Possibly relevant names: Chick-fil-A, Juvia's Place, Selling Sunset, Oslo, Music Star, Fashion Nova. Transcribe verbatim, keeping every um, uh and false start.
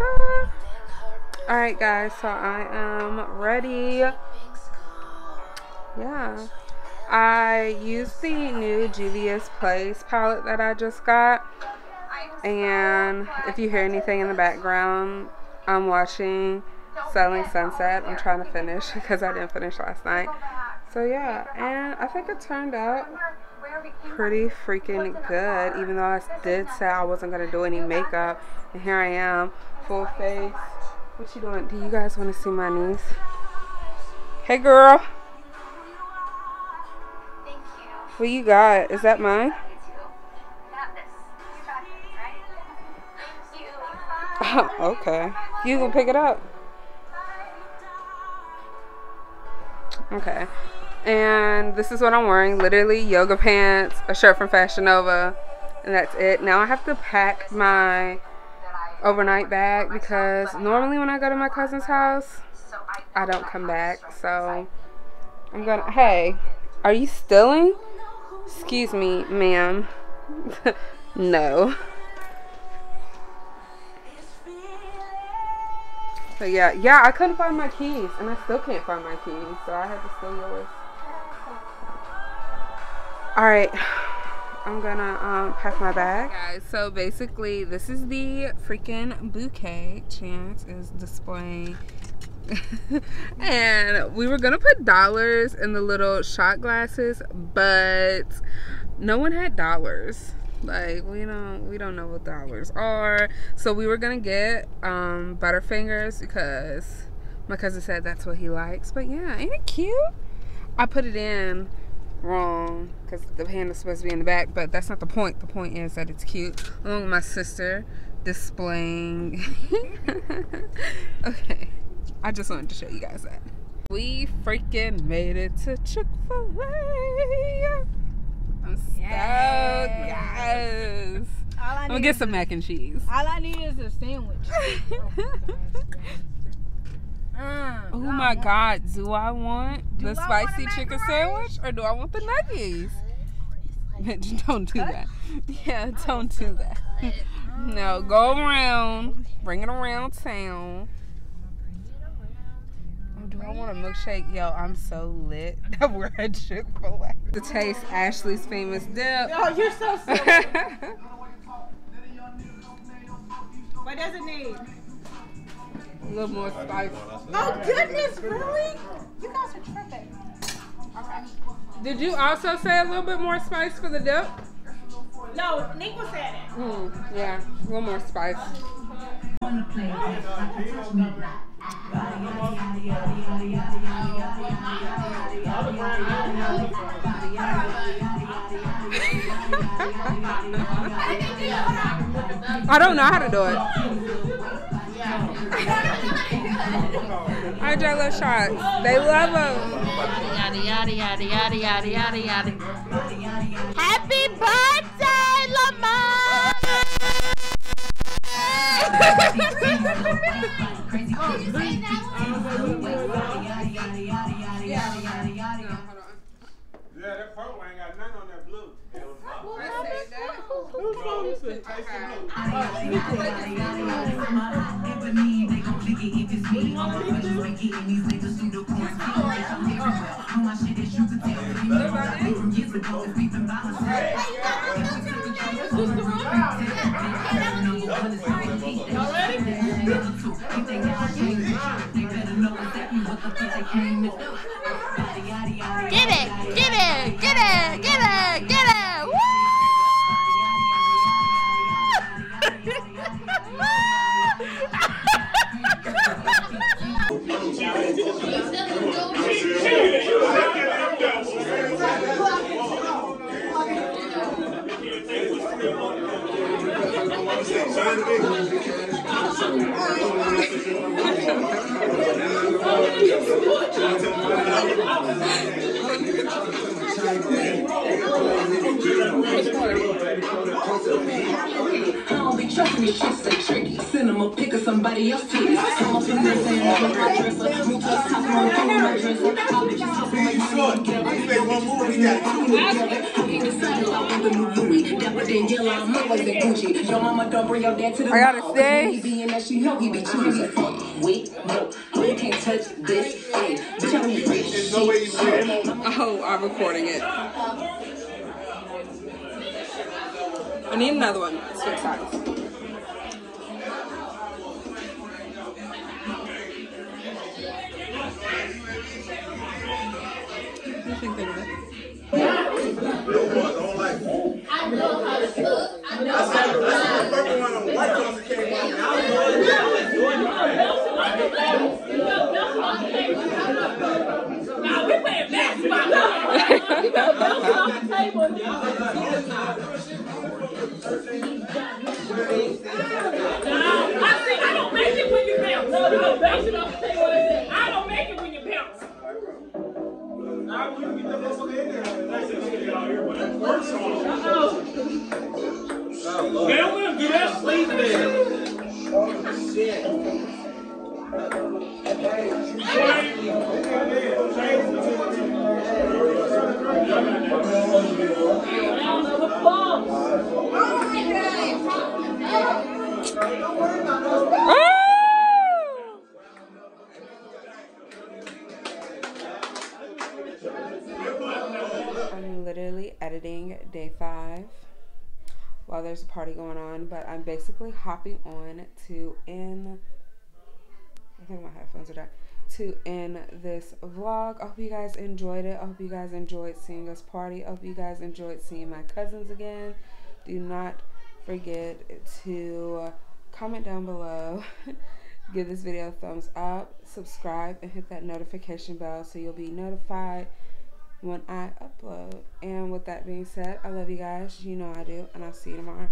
Ah. All right, guys, so I am ready. Yeah, I used the new Juvia's Place palette that I just got, and if you hear anything in the background, I'm watching Selling Sunset. I'm trying to finish because I didn't finish last night. So yeah, and I think it turned out pretty freaking good, even though I did say I wasn't going to do any makeup, and here I am, full face. What you doing? Do you guys want to see my niece? Hey girl! What you got? Is that mine? Okay. You can pick it up. Okay. And this is what I'm wearing. Literally yoga pants, a shirt from Fashion Nova, and that's it. Now I have to pack my overnight bag because normally when I go to my cousin's house, I don't come back. So I'm gonna, hey, are you stealing? Excuse me, ma'am. No. So yeah, yeah, I couldn't find my keys, and I still can't find my keys, so I had to steal yours. All right, I'm gonna um, pack my bag. Guys, so basically, this is the freaking bouquet Chance is displaying. And we were gonna put dollars in the little shot glasses, but no one had dollars. Like, we don't we don't know what dollars are, so we were gonna get um Butterfingers because my cousin said that's what he likes. But yeah, ain't it cute? I put it in wrong because the handle's supposed to be in the back, but that's not the point. The point is that it's cute, along with my sister displaying. Okay, I just wanted to show you guys that. We freaking made it to Chick-fil-A. I'm stoked, yes. All I I'm gonna get some a, mac and cheese. All I need is a sandwich. Oh my gosh, yes. mm, oh no, my God, do I want do the I spicy want chicken sandwich or do I want the nuggies? Bitch, don't do that. Yeah, don't do that. No, go around, bring it around town. Do I want a milkshake? Yo, I'm so lit. We're at Chick-fil-A. To taste Ashley's famous dip. Oh, you're so silly. What does it need? A little more spice. Oh, goodness, really? You guys are tripping. Okay. Did you also say a little bit more spice for the dip? No, Nick was at it. Mm, yeah, a little more spice. I don't know how to do it. I just love shots. They love them. Happy birthday, Lamar! Crazy. Oh, did you say that one? Yeah, that purple ain't got nothing on that blue. I said that. No, it's a tasty blue. Get it! Get it! Get it! Get it! Get it! Woo! I don't be trusting these tricks that tricky. Cinema pick or somebody else to it. I'm up in there saying I'm a dresser. Move to the top of my dresser. I'll be just helping my mom together. I can't decide. I gotta stay. Oh, I'm recording it. I need another one. Switch sides. I know how to cook. I know how to cook. Everyone on white comes came on. Now I know. Now we playing basketball. We got belts on the table now. I see. I don't make it when you bounce. No, no, belts on the table. I don't make it when you bounce. Now we get the motherfucker in there. Nice to get out here, but it works on. Oh shit. Oh, I'm literally editing day five while there's a party going on, but I'm basically hopping on to end. I think my headphones are done. To end this vlog. I hope you guys enjoyed it. I hope you guys enjoyed seeing us party. I hope you guys enjoyed seeing my cousins again. Do not forget to comment down below. Give this video a thumbs up, subscribe, and hit that notification bell so you'll be notified when I upload. And with that being said, I love you guys. You know I do, and I'll see you tomorrow.